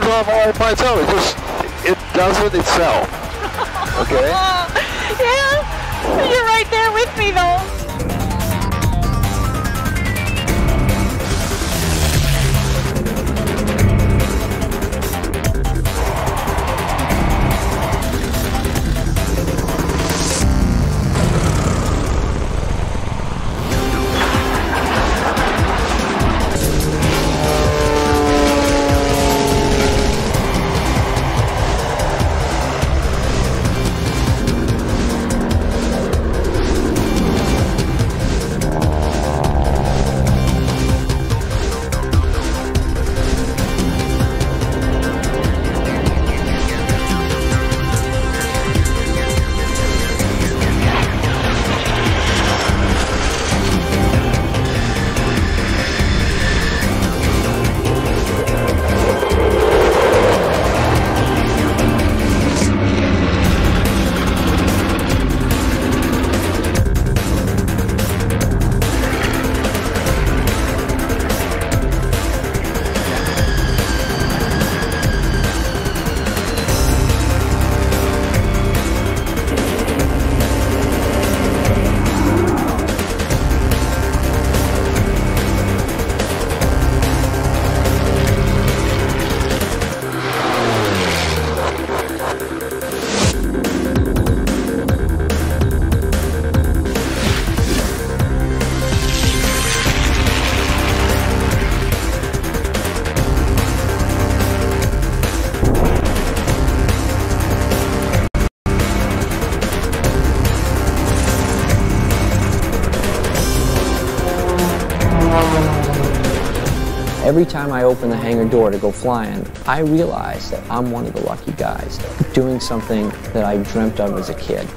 climbs off all by itself. It just, it doesn't itself. Okay? Yeah, you're right there with me though. Every time I open the hangar door to go flying, I realize that I'm one of the lucky guys doing something that I dreamt of as a kid.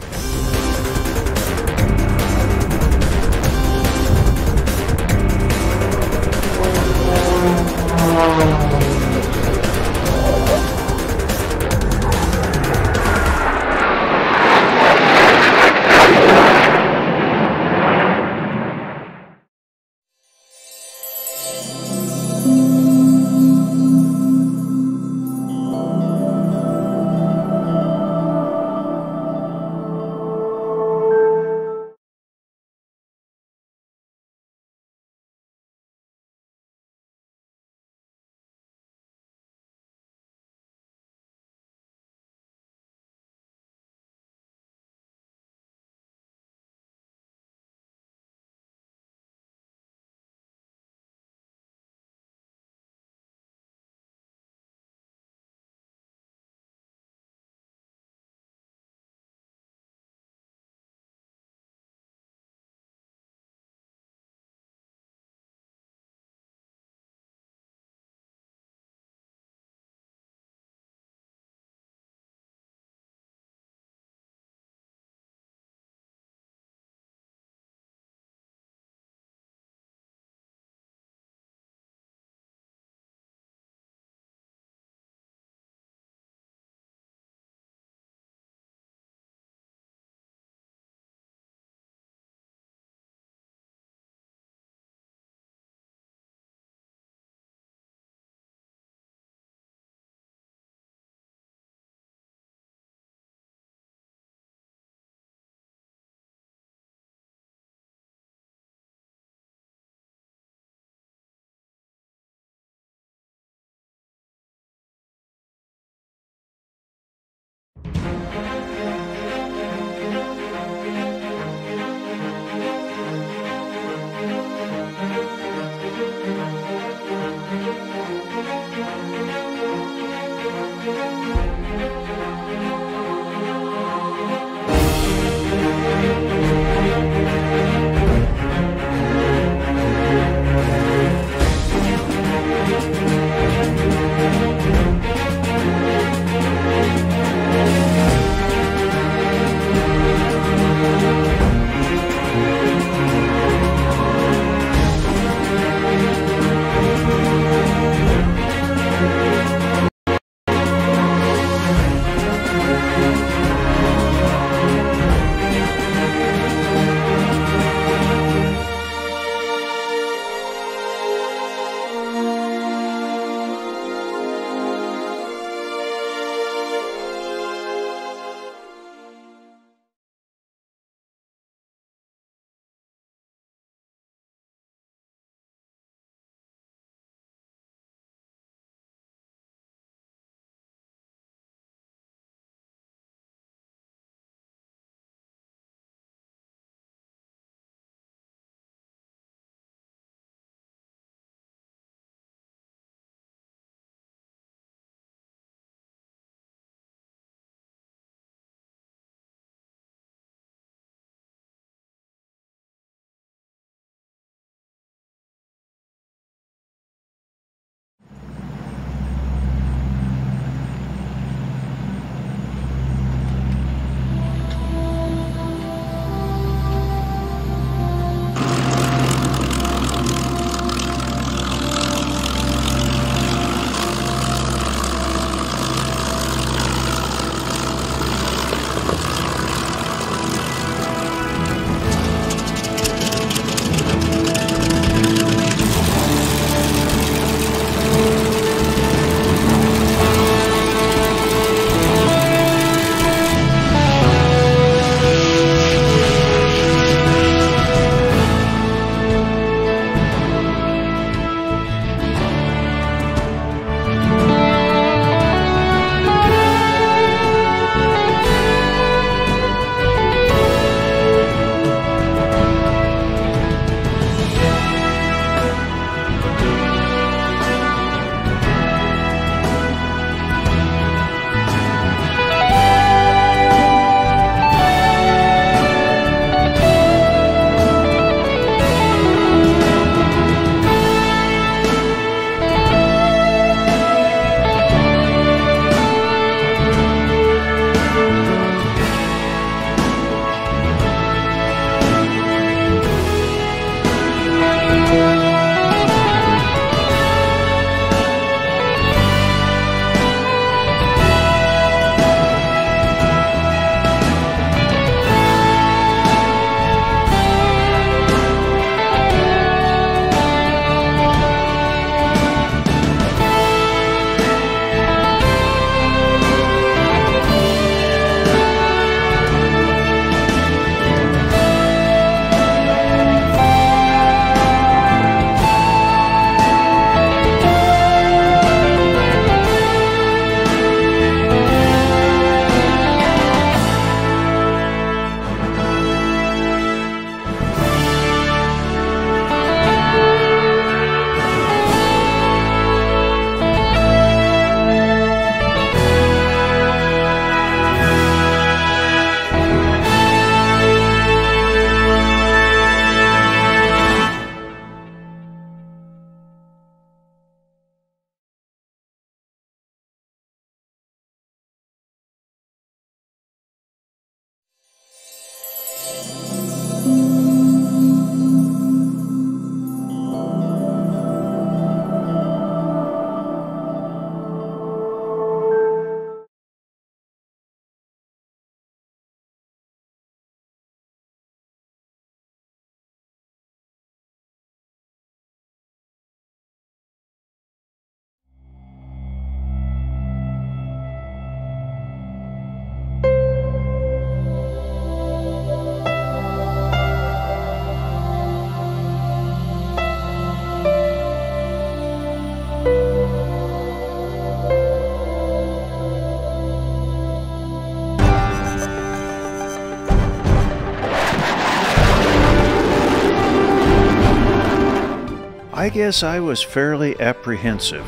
I guess I was fairly apprehensive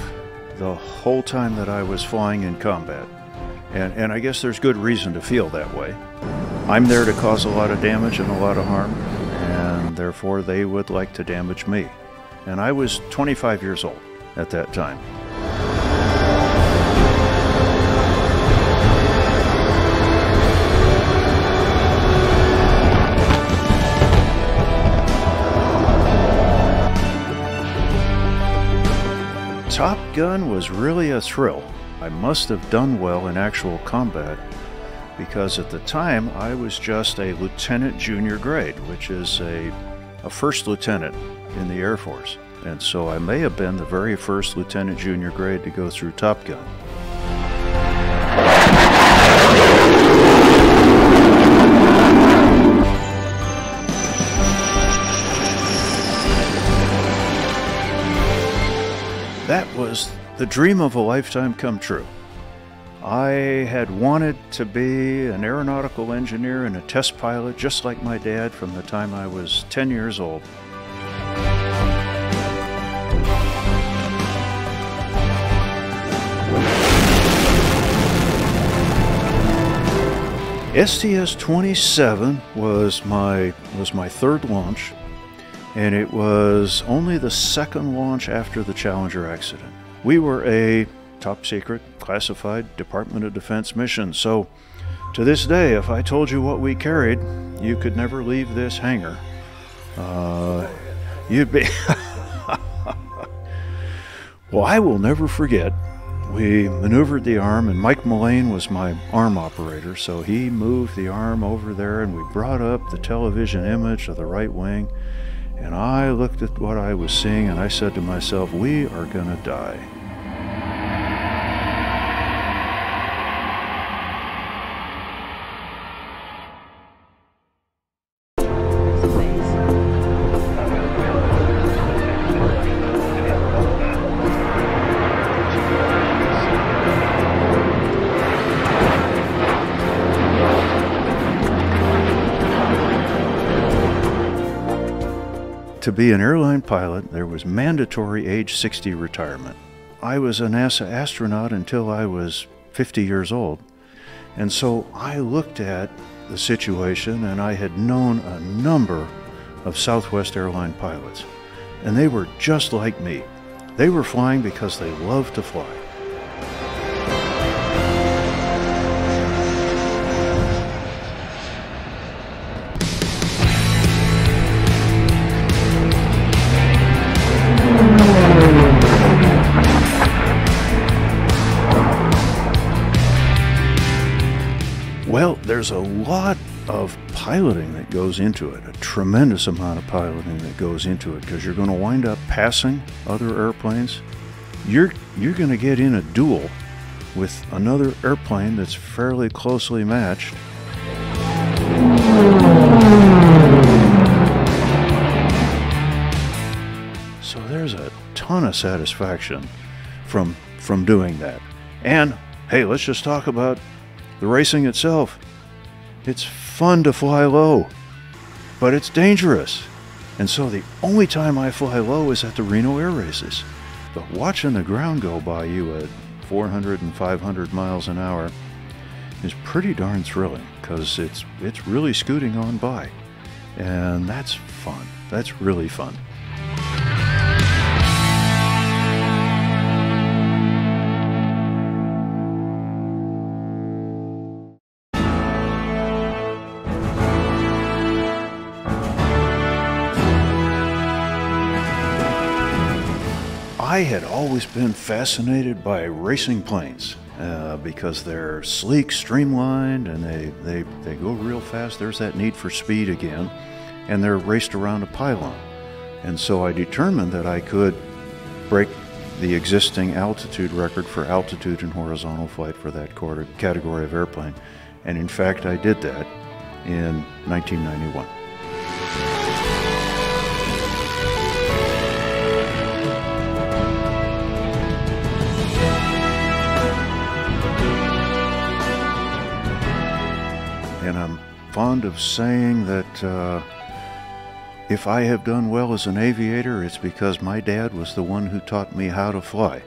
the whole time that I was flying in combat. And I guess there's good reason to feel that way. I'm there to cause a lot of damage and a lot of harm, and therefore they would like to damage me. And I was 25 years old at that time. Top Gun was really a thrill. I must have done well in actual combat because at the time I was just a lieutenant junior grade, which is a first lieutenant in the Air Force. And so I may have been the very first lieutenant junior grade to go through Top Gun. That was the dream of a lifetime come true. I had wanted to be an aeronautical engineer and a test pilot just like my dad from the time I was 10 years old. STS-27 was my third launch. And it was only the second launch after the Challenger accident. We were a top secret, classified Department of Defense mission, so to this day, if I told you what we carried, you could never leave this hangar. You'd be... Well, I will never forget. We maneuvered the arm, and Mike Mullane was my arm operator, so he moved the arm over there, and we brought up the television image of the right wing. And I looked at what I was seeing and I said to myself, we are gonna die. To be an airline pilot, there was mandatory age 60 retirement. I was a NASA astronaut until I was 50 years old. And so I looked at the situation, and I had known a number of Southwest Airline pilots. And they were just like me. They were flying because they loved to fly. There's a lot of piloting that goes into it, a tremendous amount of piloting that goes into it, because you're going to wind up passing other airplanes. You're going to get in a duel with another airplane that's fairly closely matched. So there's a ton of satisfaction from doing that. And hey, let's just talk about the racing itself. It's fun to fly low, but it's dangerous. And so the only time I fly low is at the Reno Air Races. But watching the ground go by you at 400 and 500 miles an hour is pretty darn thrilling, because it's really scooting on by. And that's fun. That's really fun. I had always been fascinated by racing planes because they're sleek, streamlined, and they go real fast. There's that need for speed again, and they're raced around a pylon. And so I determined that I could break the existing altitude record for altitude and horizontal flight for that category of airplane. And in fact, I did that in 1991. And I'm fond of saying that If I have done well as an aviator, it's because my dad was the one who taught me how to fly.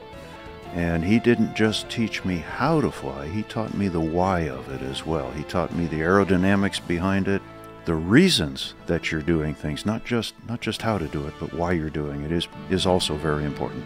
And he didn't just teach me how to fly, he taught me the why of it as well. He taught me the aerodynamics behind it, the reasons that you're doing things, not just how to do it, but why you're doing it is also very important.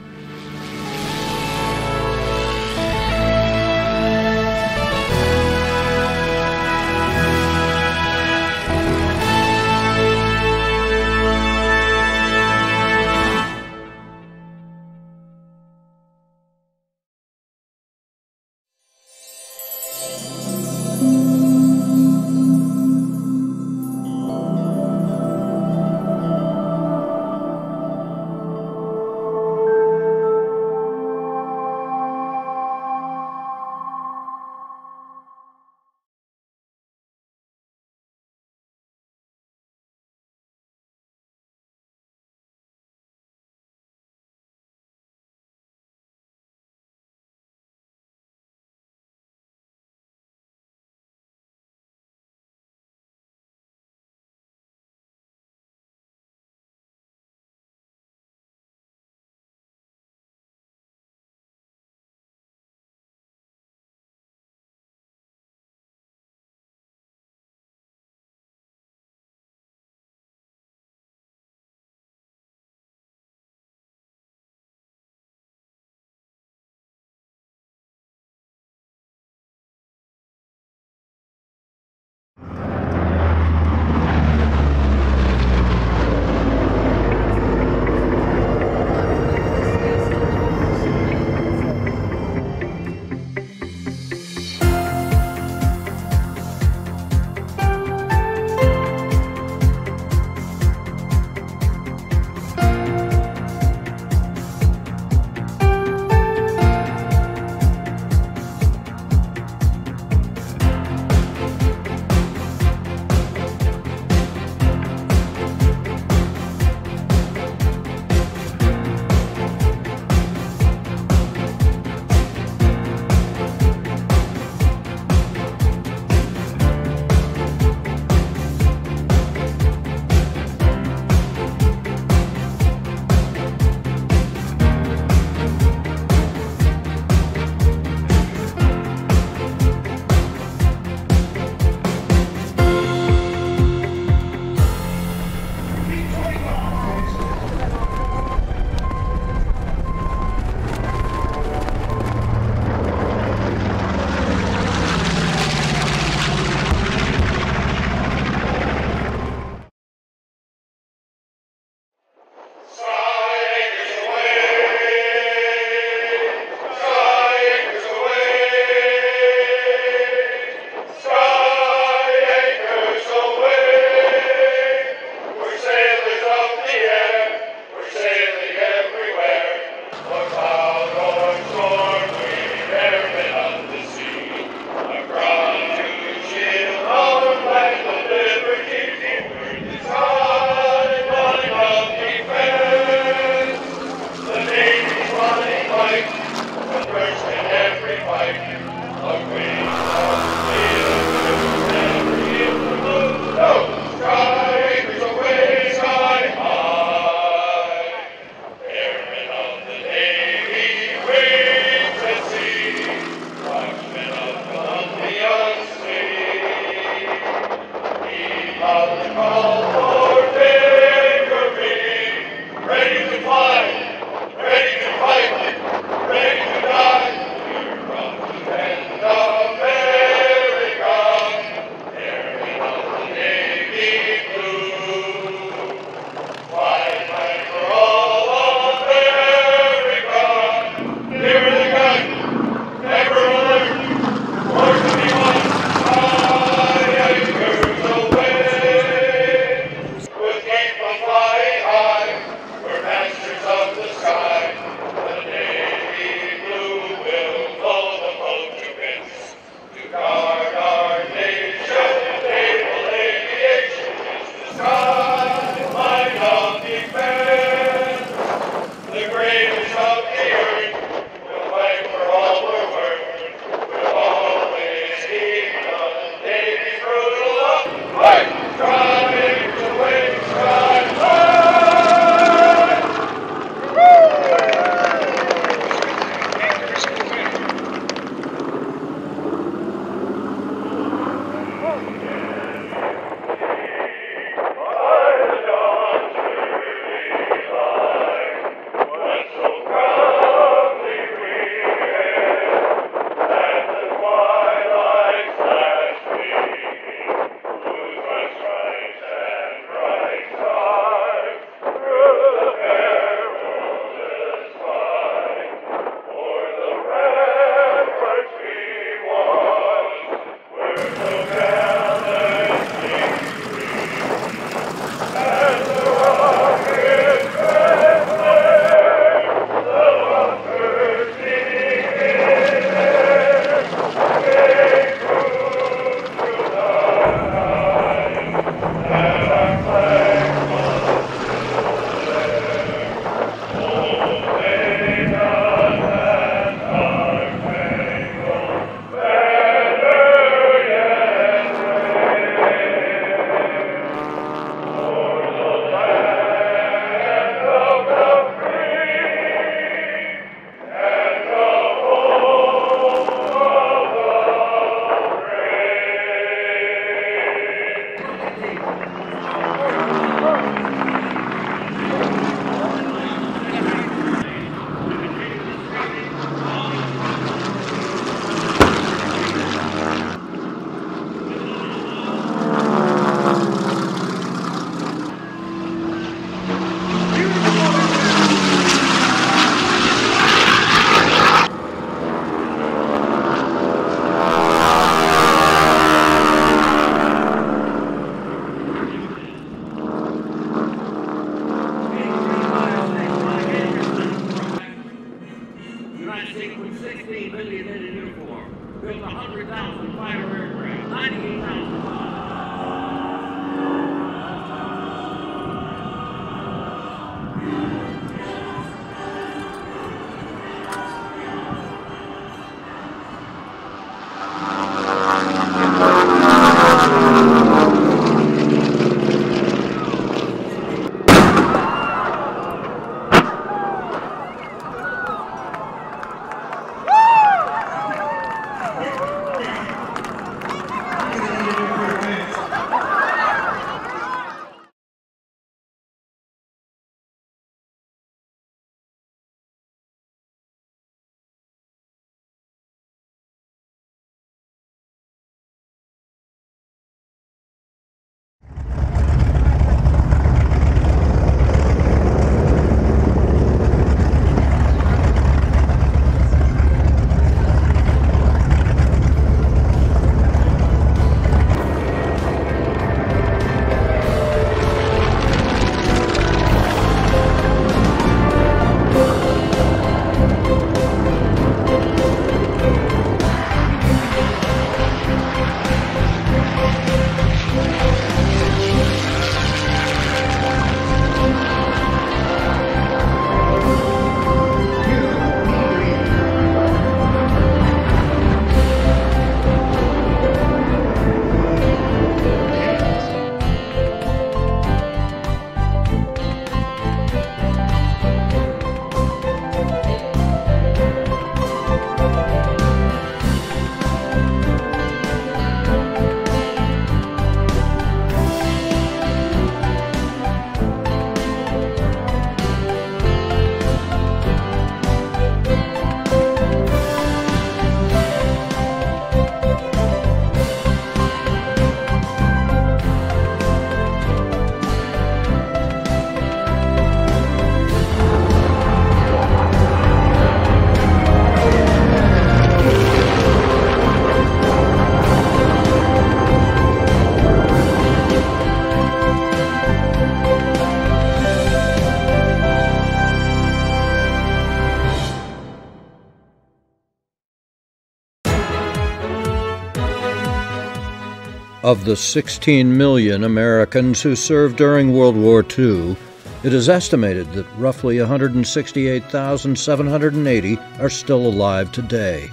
Of the 16 million Americans who served during World War II, it is estimated that roughly 168,780 are still alive today.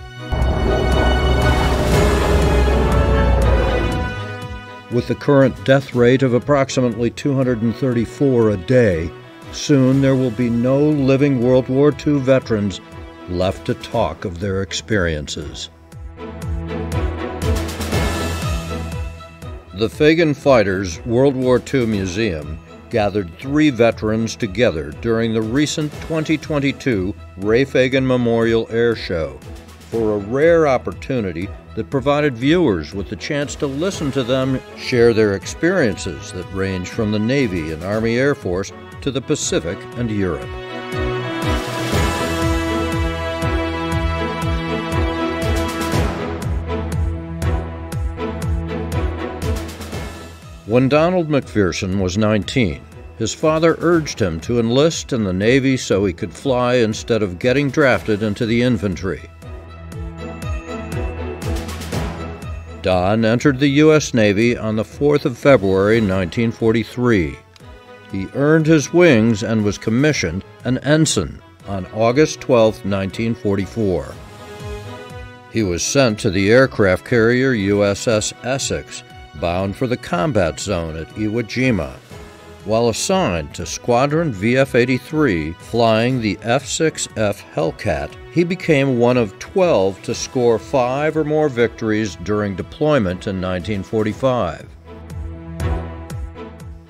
With the current death rate of approximately 234 a day, soon there will be no living World War II veterans left to talk of their experiences. The Fagan Fighters World War II Museum gathered three veterans together during the recent 2022 Ray Fagan Memorial Air Show for a rare opportunity that provided viewers with the chance to listen to them share their experiences that range from the Navy and Army Air Force to the Pacific and Europe. When Donald McPherson was 19, his father urged him to enlist in the Navy so he could fly instead of getting drafted into the infantry. Don entered the U.S. Navy on the 4th of February, 1943. He earned his wings and was commissioned an ensign on August 12, 1944. He was sent to the aircraft carrier USS Essex, bound for the combat zone at Iwo Jima, while assigned to Squadron VF-83 flying the F-6F Hellcat. He became one of 12 to score 5 or more victories during deployment in 1945.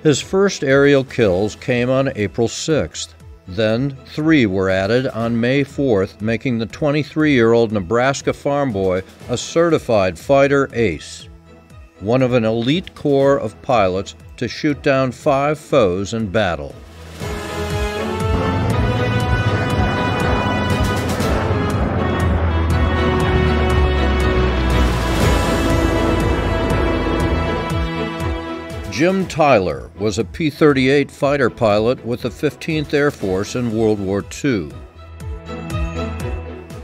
His first aerial kills came on April 6th. Then 3 were added on May 4th, making the 23-year-old Nebraska farm boy a certified fighter ace, one of an elite corps of pilots to shoot down 5 foes in battle. Jim Tyler was a P-38 fighter pilot with the 15th Air Force in World War II.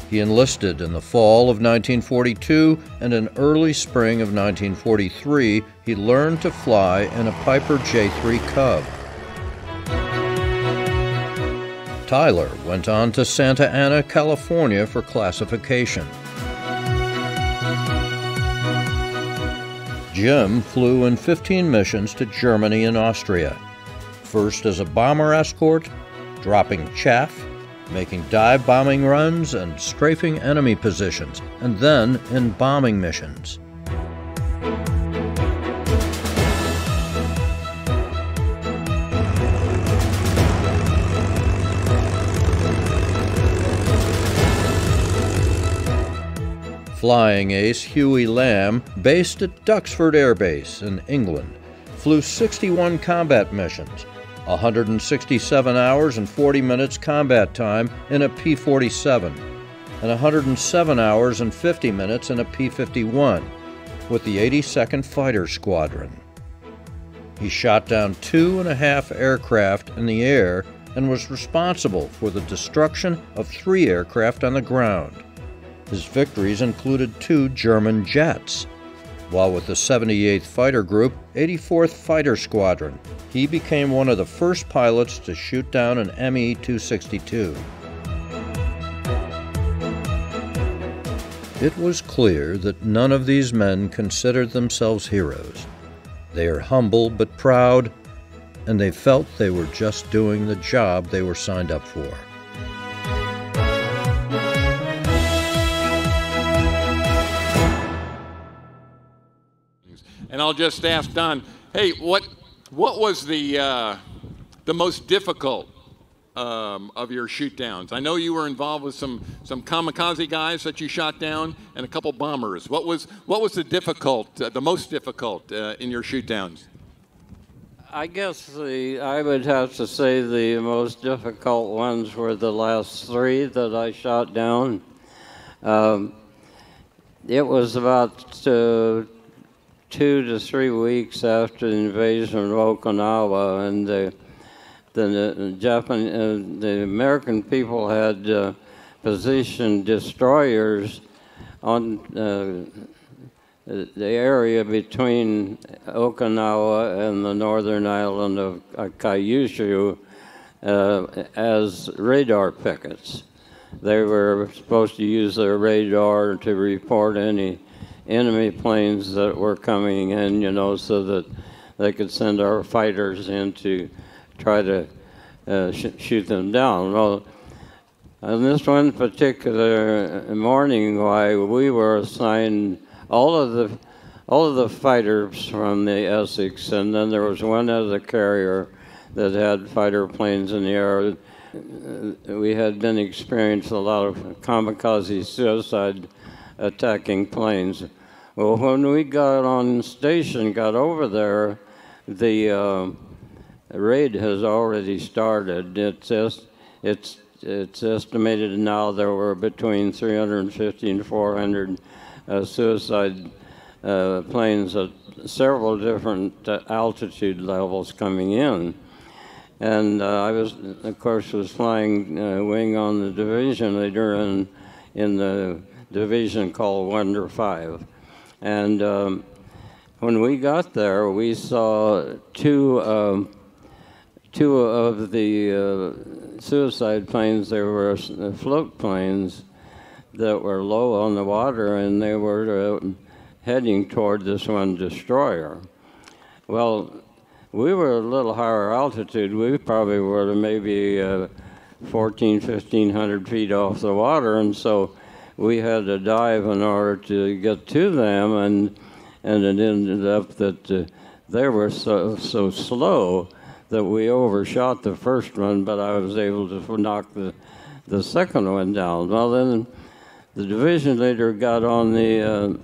He enlisted in the fall of 1942, and in early spring of 1943, he learned to fly in a Piper J3 Cub. Tyler went on to Santa Ana, California for classification. Jim flew in 15 missions to Germany and Austria, first as a bomber escort, dropping chaff, making dive bombing runs and strafing enemy positions, and then in bombing missions. Flying ace Huie Lamb, based at Duxford Air Base in England, flew 61 combat missions, 167 hours and 40 minutes combat time in a P-47, and 107 hours and 50 minutes in a P-51 with the 82nd Fighter Squadron. He shot down 2.5 aircraft in the air and was responsible for the destruction of 3 aircraft on the ground. His victories included 2 German jets. While with the 78th Fighter Group, 84th Fighter Squadron, he became one of the first pilots to shoot down an ME-262. It was clear that none of these men considered themselves heroes. They are humble but proud, and they felt they were just doing the job they were signed up for. And I'll just ask Don, hey, what was the most difficult of your shoot downs? I know you were involved with some kamikaze guys that you shot down and a couple bombers. What was the most difficult in your shoot downs? I guess I would have to say the most difficult ones were the last 3 that I shot down. It was about 2 to 3 weeks after the invasion of Okinawa, and the American people had positioned destroyers on the area between Okinawa and the northern island of Kyushu as radar pickets. They were supposed to use their radar to report any enemy planes that were coming in, you know, so that they could send our fighters in to try to shoot them down. Well, on this one particular morning, why we were assigned all of the fighters from the Essex, and then there was one other carrier that had fighter planes in the air. We had been experiencing a lot of kamikaze suicide attacking planes. Well, when we got on station, got over there, the raid has already started. It's estimated now there were between 350 and 400 suicide planes at several different altitude levels coming in. And I was, of course, flying wing on the division leader in the division called Wonder 5. And when we got there, we saw two of the suicide planes. There were float planes that were low on the water, and they were heading toward this one destroyer. Well, we were a little higher altitude. We probably were maybe 1,500 feet off the water, and so we had to dive in order to get to them, and it ended up that they were so slow that we overshot the first one, but I was able to knock the second one down. Well, then the division leader got on the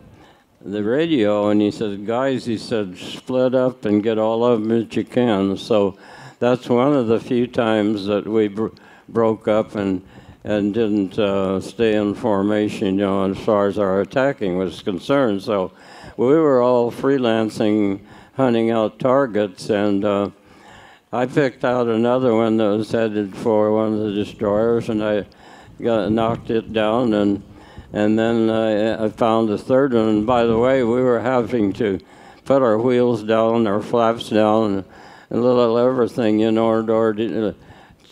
radio, and he said, "Guys," he said, "split up and get all of them that you can." So that's one of the few times that we broke up and didn't stay in formation, you know, as far as our attacking was concerned. So we were all freelancing, hunting out targets, and I picked out another one that was headed for one of the destroyers, and I knocked it down, and then I found a third one. And by the way, we were having to put our wheels down, our flaps down, and little everything in order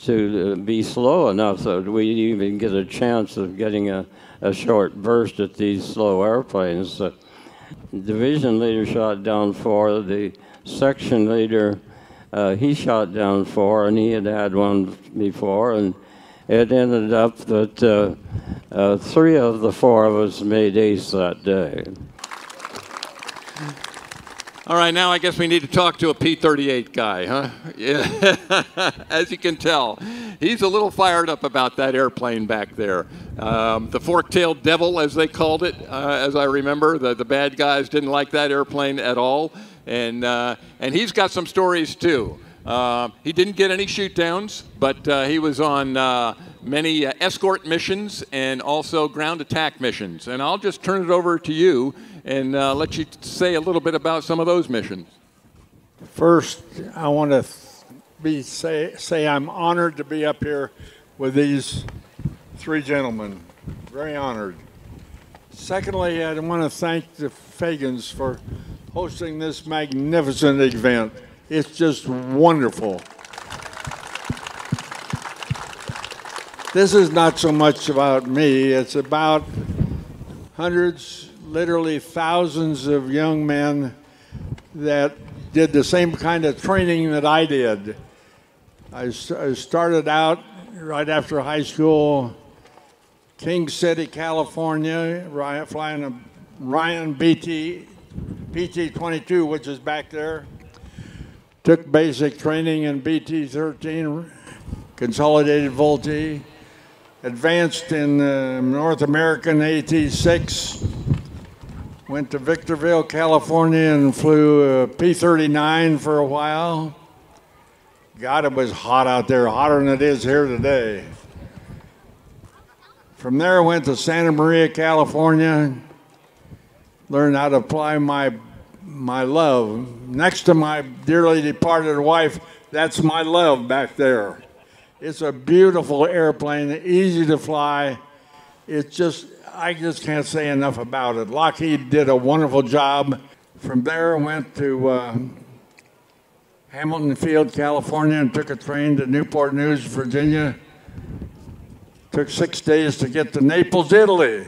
to be slow enough so that we even get a chance of getting a short burst at these slow airplanes. So, division leader shot down four. The section leader, he shot down four, and he had had one before, and it ended up that three of the four of us made ace that day. All right, now I guess we need to talk to a P-38 guy, huh? Yeah. As you can tell, he's a little fired up about that airplane back there. The fork-tailed devil, as they called it, as I remember. The bad guys didn't like that airplane at all. And he's got some stories, too. He didn't get any shoot-downs, but he was on many escort missions and also ground attack missions. And I'll just turn it over to you and let you say a little bit about some of those missions. First, I want to say I'm honored to be up here with these three gentlemen. Very honored. Secondly, I want to thank the Fagans for hosting this magnificent event. It's just wonderful. This is not so much about me. It's about hundreds, literally thousands of young men that did the same kind of training that I did. I started out right after high school, King City, California, flying a Ryan BT-22, which is back there. Took basic training in BT-13, Consolidated Voltee, advanced in North American AT-6, went to Victorville, California, and flew P-39 for a while. God, it was hot out there, hotter than it is here today. From there, went to Santa Maria, California, learned how to fly my love. Next to my dearly departed wife, that's my love back there. It's a beautiful airplane, easy to fly. It's just I just can't say enough about it. Lockheed did a wonderful job. From there, went to Hamilton Field, California, and took a train to Newport News, Virginia. Took 6 days to get to Naples, Italy.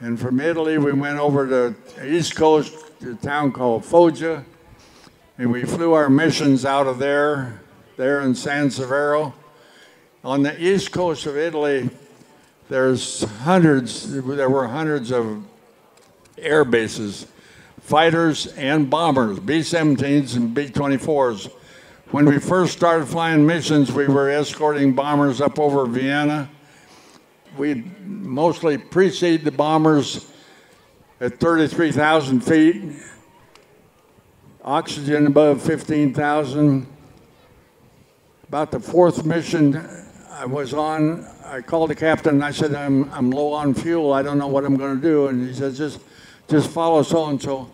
And from Italy, we went over to the East Coast to a town called Foggia. And we flew our missions out of there in San Severo. On the East Coast of Italy, there were hundreds of air bases, fighters and bombers, B-17s and B-24s. When we first started flying missions, we were escorting bombers up over Vienna. We'd mostly precede the bombers at 33,000 feet, oxygen above 15,000. About the fourth mission I was on, I called the captain and I said, I'm low on fuel, I don't know what I'm going to do. And he said, just follow so-and-so.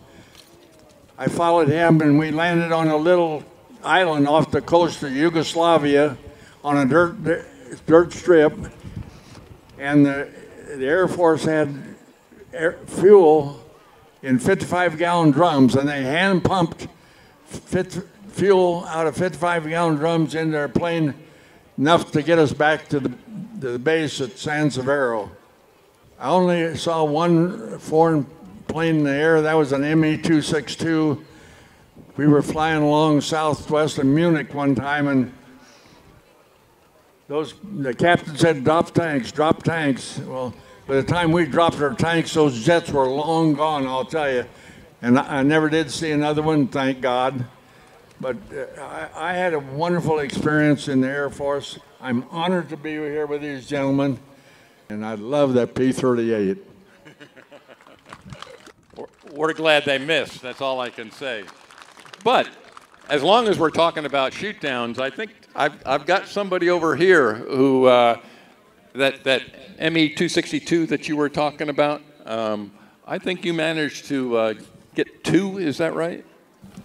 I followed him and we landed on a little island off the coast of Yugoslavia on a dirt strip. And the Air Force had fuel in 55-gallon drums, and they hand-pumped fuel out of 55-gallon drums in their plane, enough to get us back to the base at San Severo. I only saw one foreign plane in the air. That was an ME-262. We were flying along southwest of Munich one time, and the captain said, drop tanks, drop tanks. Well, by the time we dropped our tanks, those jets were long gone, I'll tell you. And I never did see another one, thank God. But I had a wonderful experience in the Air Force. I'm honored to be here with these gentlemen, and I love that P-38. We're glad they missed, that's all I can say. But as long as we're talking about shoot-downs, I think I've got somebody over here who, that ME-262 that you were talking about, I think you managed to get two, is that right?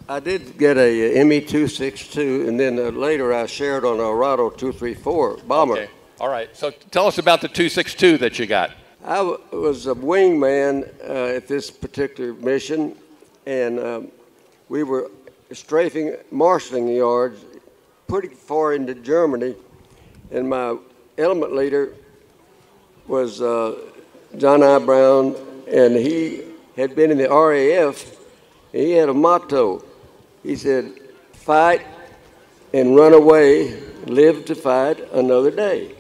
I did get a ME-262, and then later I shared on a Rado 234 bomber. Okay. All right, so tell us about the 262 that you got. I was a wingman at this particular mission, and we were strafing marshalling yards pretty far into Germany, and my element leader was John I. Brown, and he had been in the RAF. He had a motto. He said, fight and run away, live to fight another day.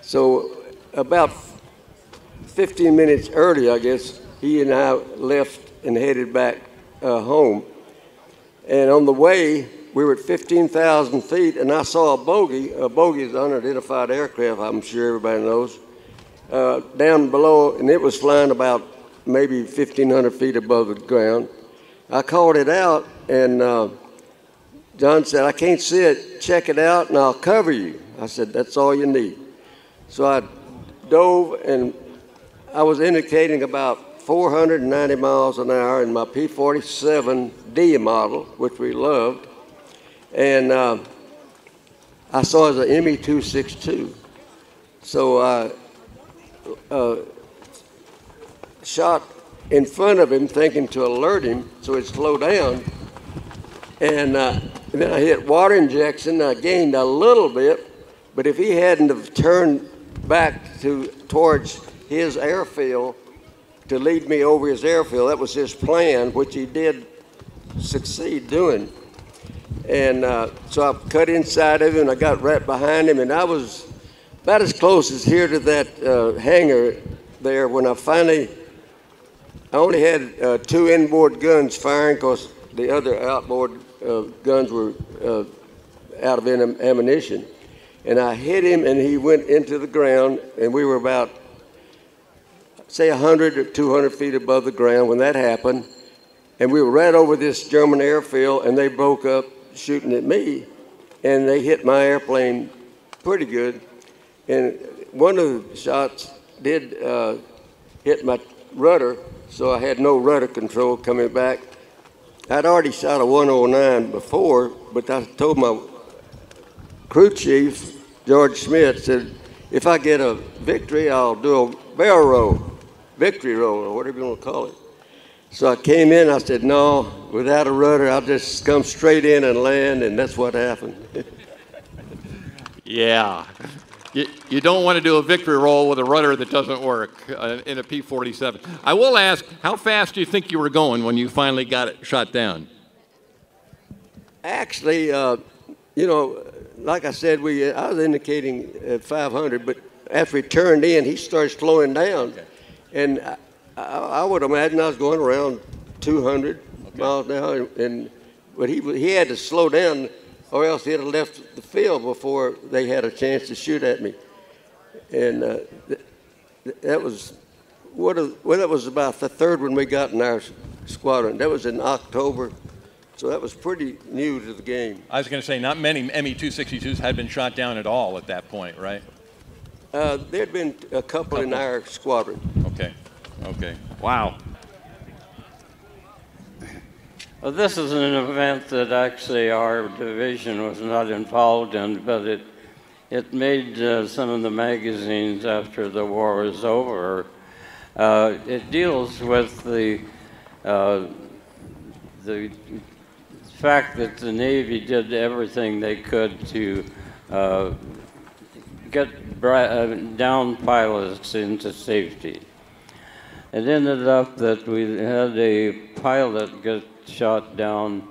So about 15 minutes early, I guess, he and I left and headed back home. And on the way, we were at 15,000 feet, and I saw a bogey. A bogey is an unidentified aircraft, I'm sure everybody knows, down below, and it was flying about maybe 1,500 feet above the ground. I called it out, and John said, I can't see it. Check it out, and I'll cover you. I said, that's all you need. So I dove, and I was indicating about 490 miles an hour in my P-47D model, which we loved. And I saw it as an ME-262. So I shot in front of him, thinking to alert him, so it slowed down. And then I hit water injection. I gained a little bit, but if he hadn't have turned back towards his airfield to lead me over his airfield, that was his plan, which he did succeed doing. And so I cut inside of him, and I got right behind him, and I was about as close as here to that hangar there when I only had two inboard guns firing because the other outboard guns were out of ammunition. And I hit him, and he went into the ground, and we were about, say, 100 or 200 feet above the ground when that happened. And we were right over this German airfield, and they broke up shooting at me, and they hit my airplane pretty good. And one of the shots did hit my rudder, so I had no rudder control coming back. I'd already shot a 109 before, but I told my crew chief, George Smith, said, if I get a victory, I'll do barrel roll, victory roll, or whatever you want to call it. So I came in, I said, no, without a rudder, I'll just come straight in and land, and that's what happened. Yeah. You don't want to do a victory roll with a rudder that doesn't work in a P-47. I will ask, how fast do you think you were going when you finally got it shot down? Actually, you know, like I said, I was indicating at 500, but after he turned in, he started slowing down. Okay. And I would imagine I was going around 200 miles an hour, but he had to slow down, or else he'd have left the field before they had a chance to shoot at me. And that was about the third one we got in our squadron. That was in October, so that was pretty new to the game. I was going to say, not many ME-262s had been shot down at all at that point, right? There'd been a couple in our squadron. Okay, okay. Wow. This is an event that actually our division was not involved in, but it made some of the magazines after the war was over. It deals with the fact that the Navy did everything they could to get down pilots into safety. It ended up that we had a pilot get shot down.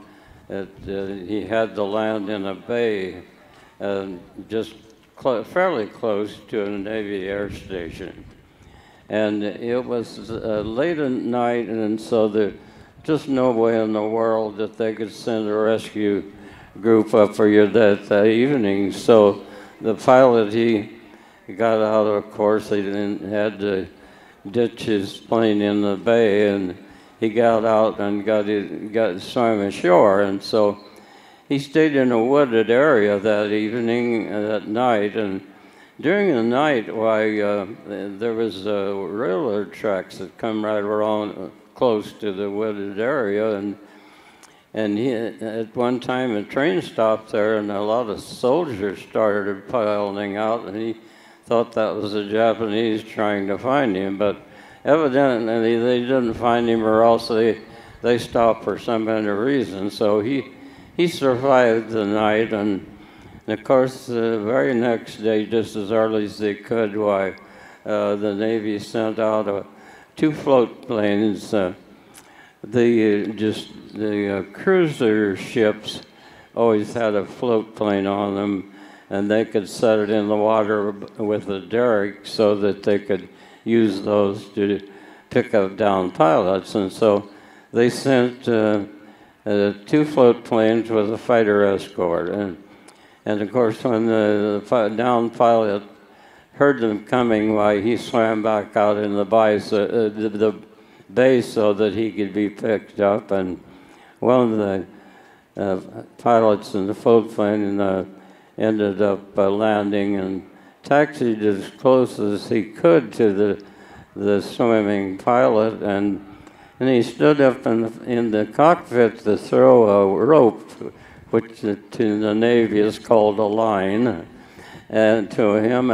He had to land in a bay just fairly close to a Navy air station. And it was late at night, and so there's just no way in the world that they could send a rescue group up for you that evening. So the pilot, he got out, of course, he had to ditch his plane in the bay, and he got out and swam ashore, and so he stayed in a wooded area that evening, that night, and during the night, there was railroad tracks that come right around close to the wooded area, and at one time a train stopped there, and a lot of soldiers started piling out, and he thought that was the Japanese trying to find him, but evidently, they didn't find him, or else they stopped for some other reason. So he survived the night, and of course, the very next day, just as early as they could, the Navy sent out two float planes. The cruiser ships always had a float plane on them, and they could set it in the water with a derrick so that they could use those to pick up downed pilots. And so they sent two float planes with a fighter escort. And of course, when the downed pilot heard them coming, he swam back out in the bay so that he could be picked up. And one of the pilots in the float plane ended up landing and taxied as close as he could to the swimming pilot, and he stood up in the cockpit to throw a rope, which to the Navy is called a line, and to him,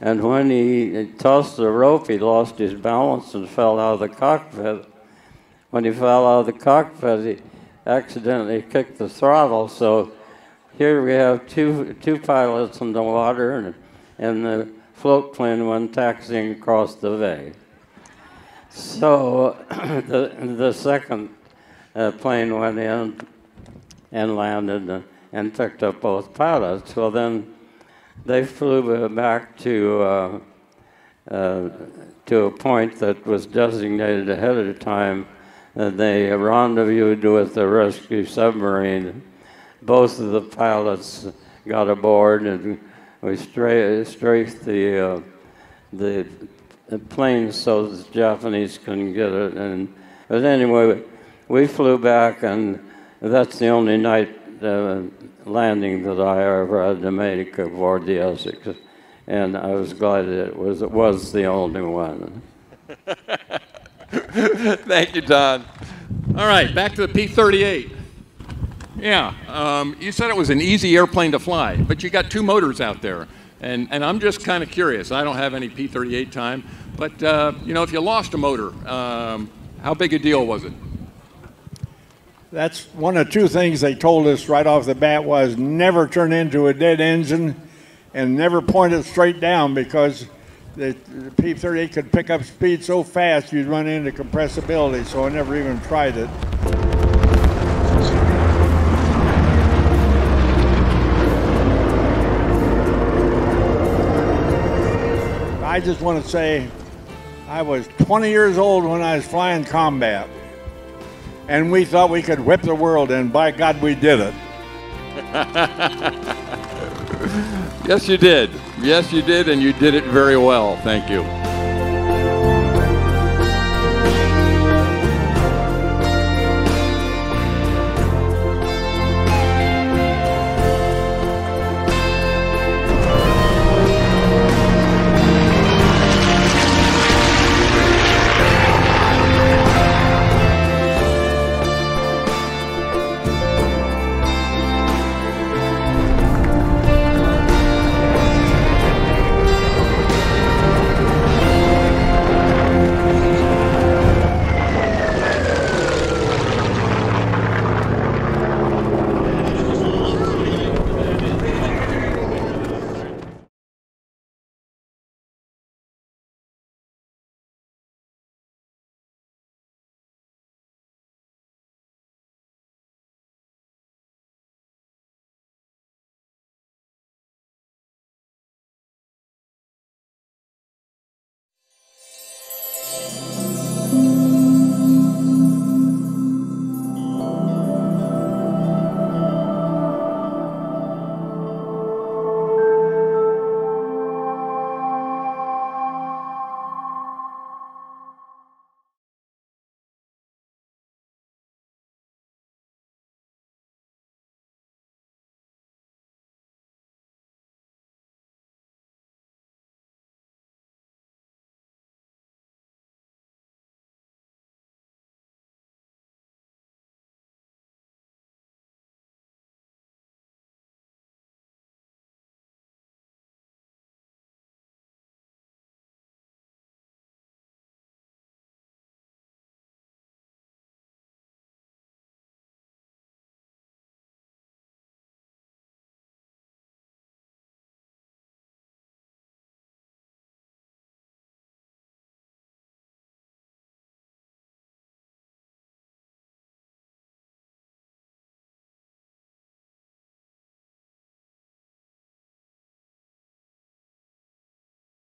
and when he tossed the rope, he lost his balance and fell out of the cockpit. When he fell out of the cockpit, he accidentally kicked the throttle. So here we have two pilots in the water, and the float plane went taxiing across the bay. So the second plane went in and landed and picked up both pilots. Well, then they flew back to a point that was designated ahead of time, and they rendezvoused with the rescue submarine. Both of the pilots got aboard, and we strafed the plane so the Japanese couldn't get it. But anyway, we flew back, and that's the only night landing that I ever had to make aboard the Essex. And I was glad it was the only one. Thank you, Don. All right, back to the P-38. Yeah, you said it was an easy airplane to fly, but you got two motors out there, and I'm just kind of curious. I don't have any P-38 time, But, you know, if you lost a motor, how big a deal was it? That's one of two things they told us right off the bat was never turn into a dead engine and never point it straight down, because the P-38 could pick up speed so fast you'd run into compressibility, so I never even tried it. I just want to say I was 20 years old when I was flying combat, and we thought we could whip the world, and by God, we did it. Yes, you did. Yes, you did, and you did it very well. Thank you.